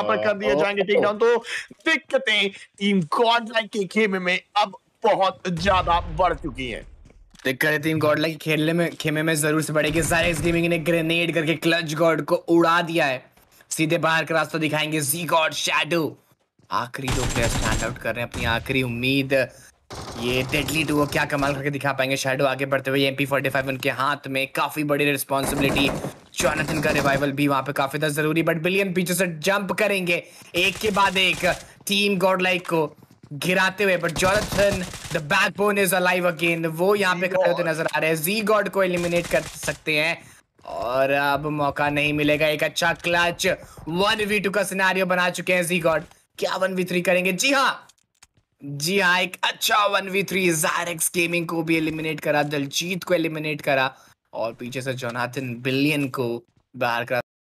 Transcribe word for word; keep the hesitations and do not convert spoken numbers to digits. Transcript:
यहाँ पर कर दिए जाएंगे टेक डाउन। तो दिक्कतें टीम गॉडलाइन के खेमे में अब बहुत ज्यादा बढ़ चुकी हैं। दिक्कत टीम गॉडलाइन के खेलने में खेमे में जरूर से बढ़ेगी। ज़ैरेक्स गेमिंग ने ग्रेनेड करके क्लच गॉड को उड़ा दिया है। सीधे बाहर का रास्ता दिखाएंगे जी गॉड शैडो। आखिरी दो प्लेयर स्टैंड आउट कर रहे हैं, अपनी आखिरी उम्मीद। ये डेडली टू क्या कमाल करके दिखा पाएंगे। शैडो आगे बढ़ते हुए एम पी फोर्टी फाइव उनके हाथ में, काफी बड़ी रिस्पॉन्सिबिलिटी। जॉनथन का रिवाइवल भी वहां पे काफी ज्यादा जरूरी, बट बिलियन पीछे से जंप करेंगे एक के बाद एक टीम गॉडलाइन को गिराते हुए। But Jonathan the backbone is alive again, वो यहाँ पे खड़े होते नजर आ रहे हैं। जी गॉड को एलिमिनेट कर सकते हैं और अब मौका नहीं मिलेगा। एक अच्छा क्लच वन वी टू का सिनेरियो बना चुके हैं जी गॉड। क्या वन वी थ्री करेंगे? जी हाँ जी हाँ, एक अच्छा वन वी थ्री। ज़ैरेक्स गेमिंग को भी एलिमिनेट करा, दिलजीत को एलिमिनेट करा और पीछे से जॉनथन बिलियन को बाहर का